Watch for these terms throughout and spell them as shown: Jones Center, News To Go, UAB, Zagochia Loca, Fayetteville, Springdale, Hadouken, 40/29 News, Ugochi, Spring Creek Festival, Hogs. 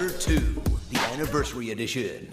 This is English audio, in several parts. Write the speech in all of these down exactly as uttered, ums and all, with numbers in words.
Fighter two, the Anniversary Edition.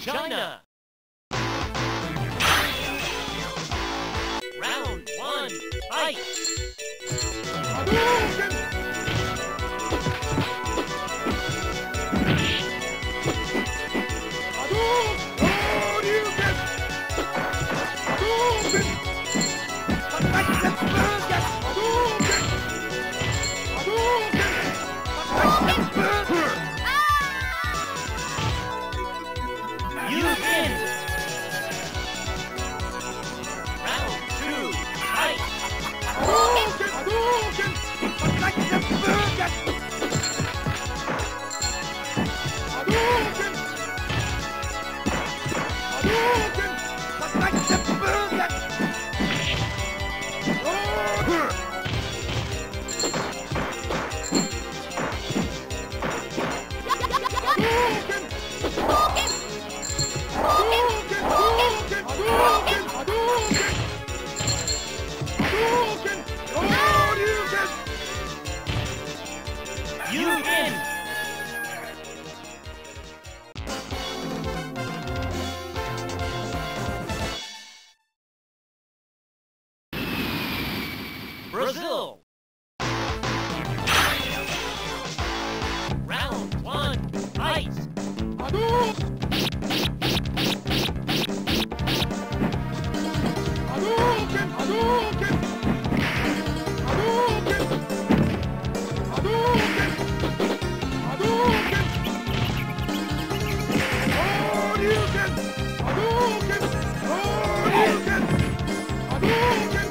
China! Round one, fight! Hadouken! Hadouken! Hadouken! Hadouken! Hadouken! Hadouken! Brazil! Round one, fight! Hadouken! Hadouken! Hadouken! Hadouken! Hadouken! Hadouken! Hadouken! Hadouken! Hadouken! Hadouken!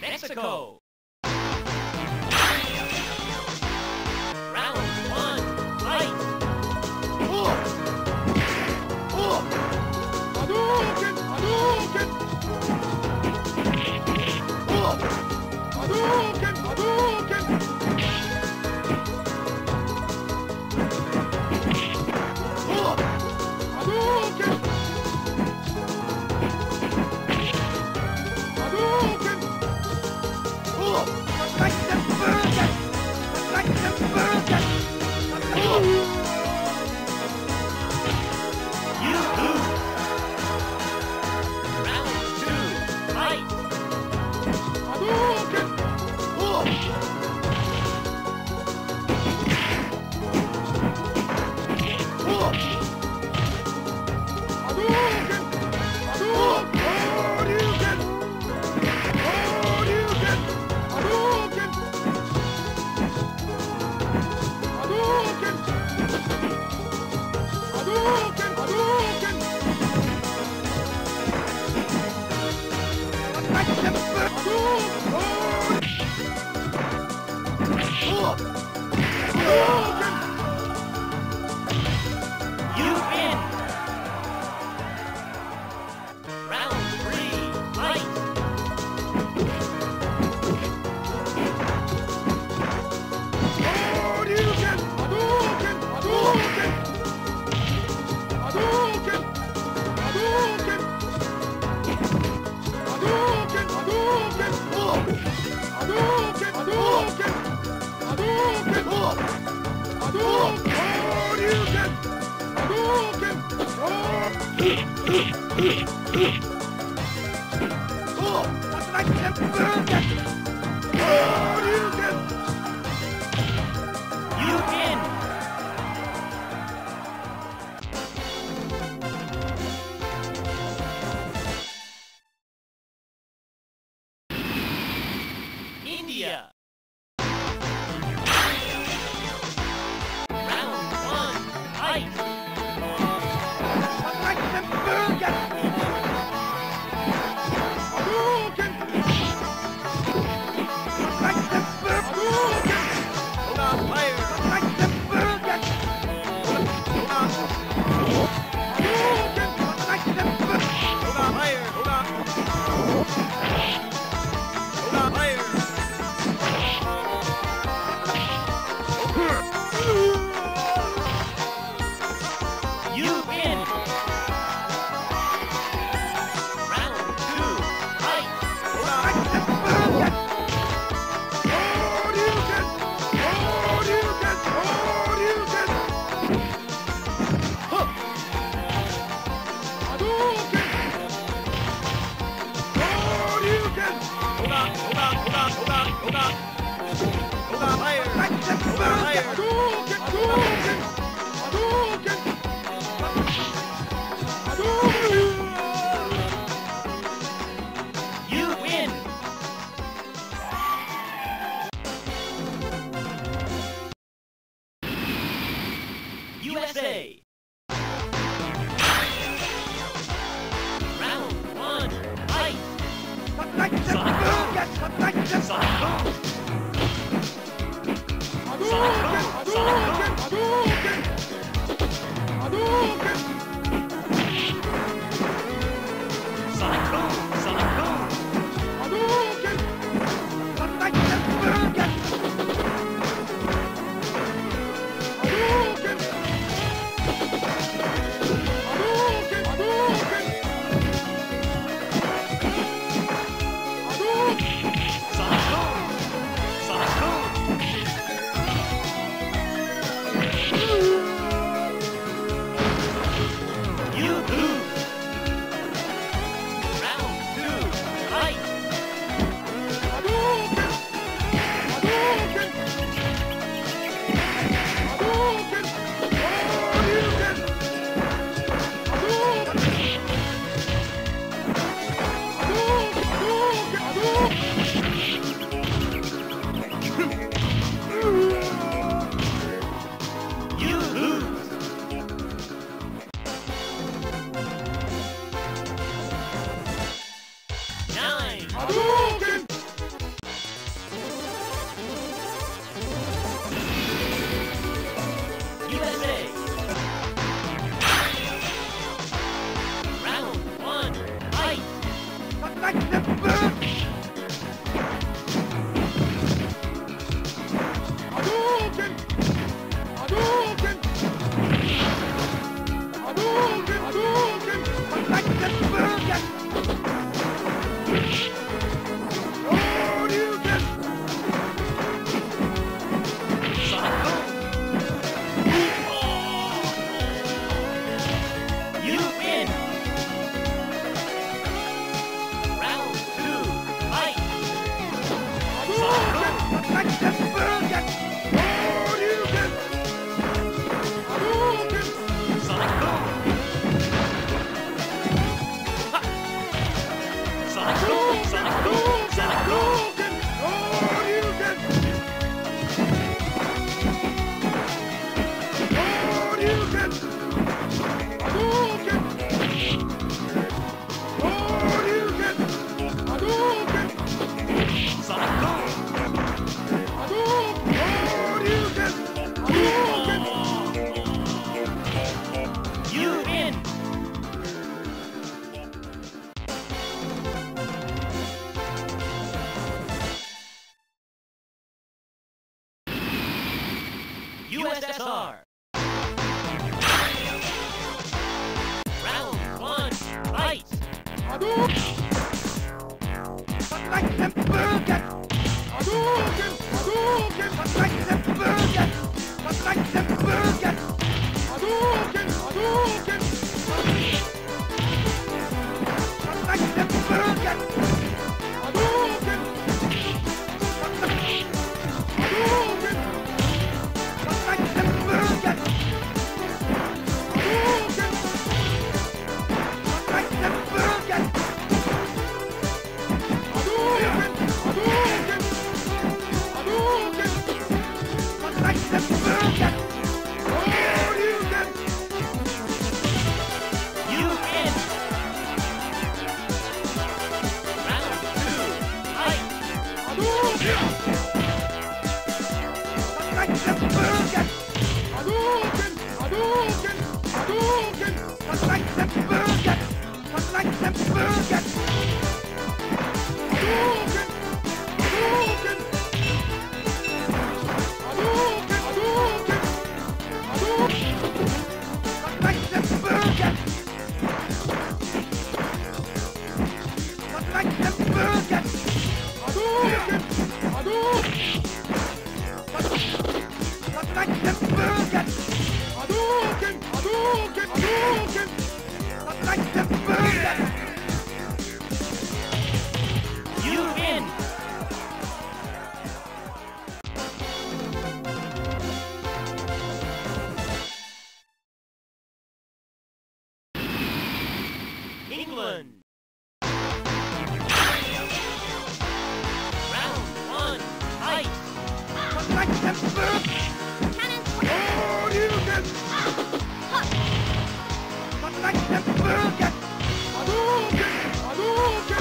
Mexico. Round one, fight! Oh! Oh! Hadouken! Hadouken! Oh! Hadouken! Hadouken! Oh! Hadouken! Hadouken! Hadouken! Hadouken! Hadouken! England. Round one, fight. Oh, you get. But like that, Hadouken, Hadouken, Hadouken. But like that, Hadouken. Hadouken,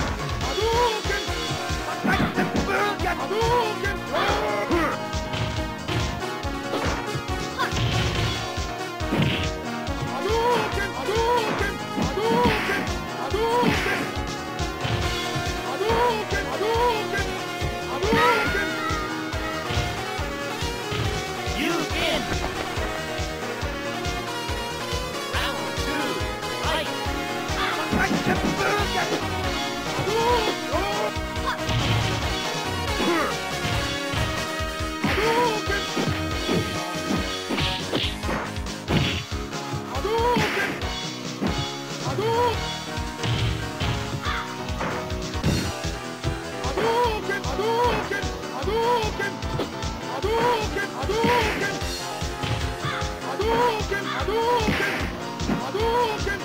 Hadouken, Hadouken. Hadouken! Hadouken! Hadouken!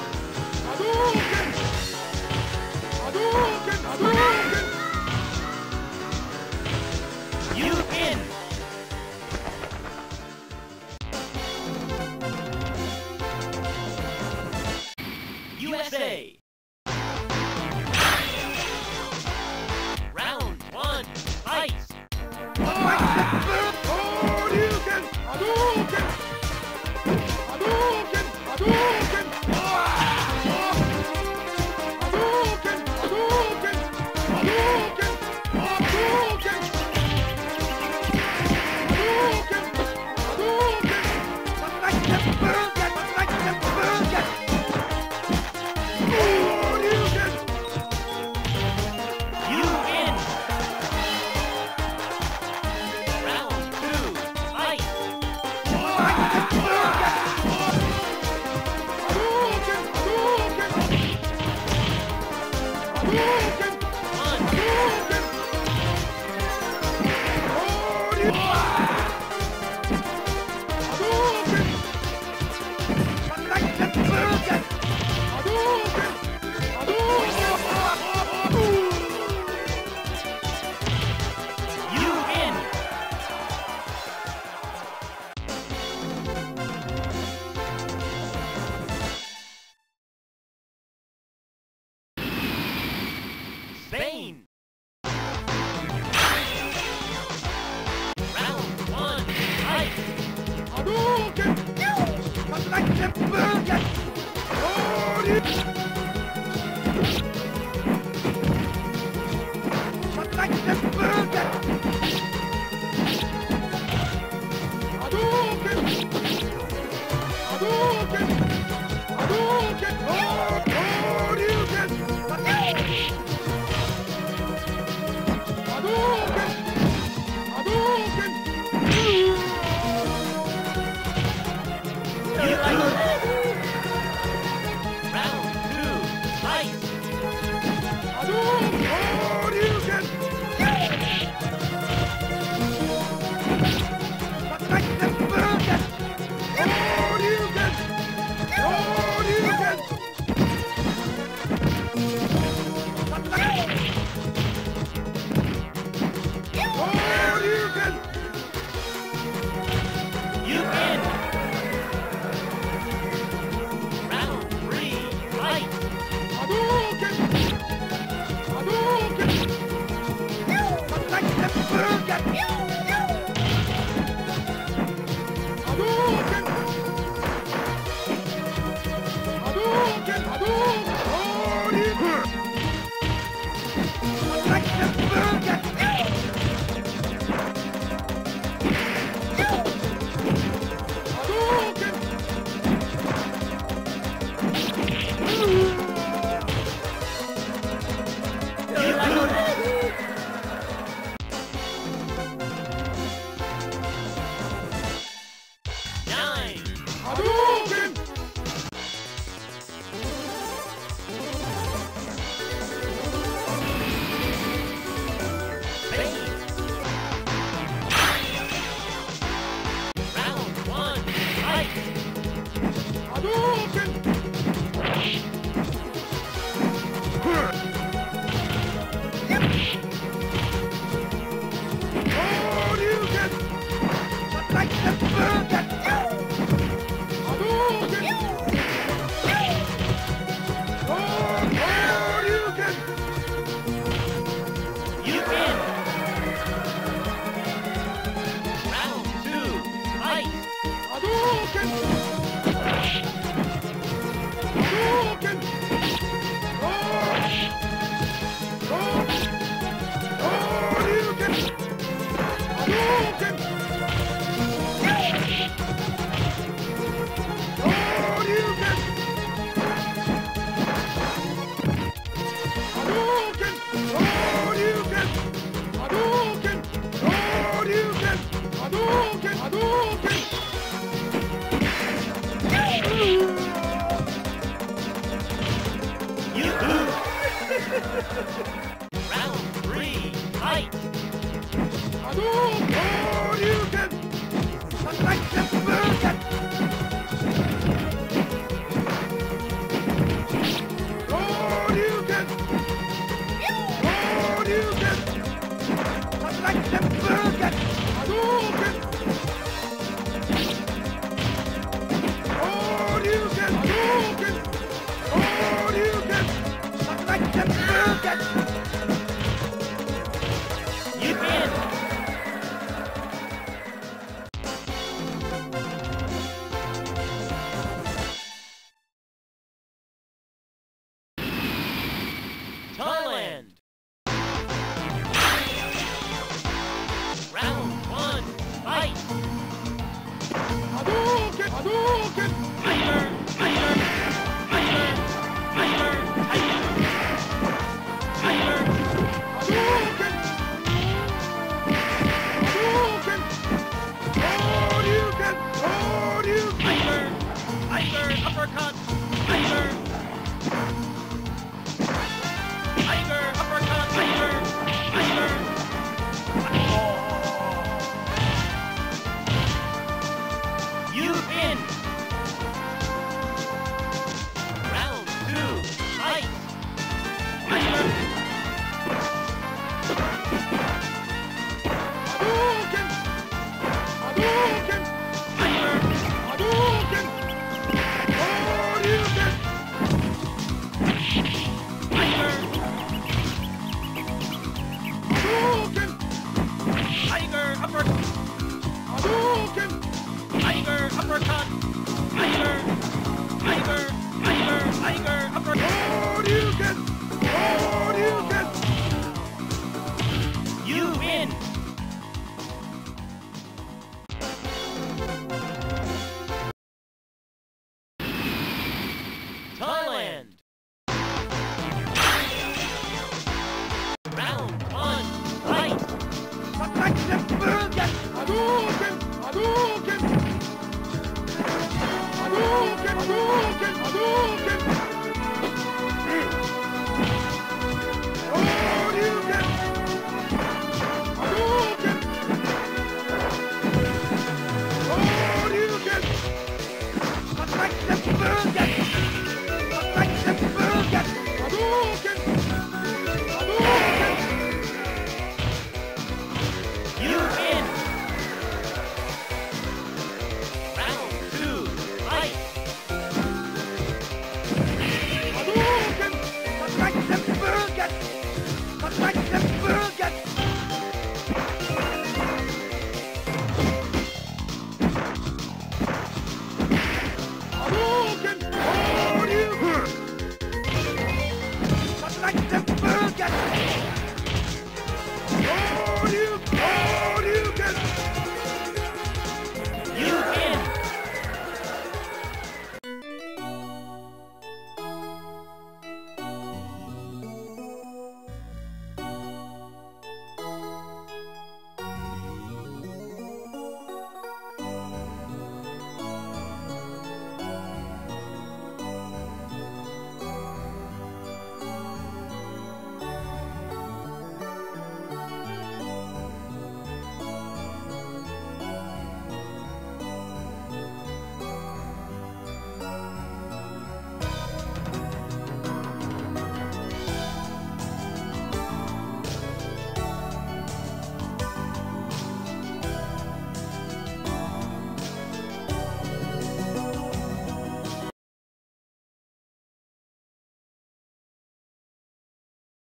Hadouken! You win! Round two, fight! Hadouken! Hadouken! Hadouken! Hadouken, Hadouken, Hadouken, Hadouken, Hadouken, Hadouken. You win. U S A. Round one, fight. Oh, you can, Hadouken. Oh, you get. Hadouken! Round one, fight! Hadouken! Round three, fight! Hadouken! Hadouken! Hyper! Hyper! Hyper! Hyper! Hyper! Hadouken! Hadouken! Hadouken! Hadouken! Hyper! Hyper! Uppercut! Hyper! Hyper! Uppercut! Hyper! Hyper! You win!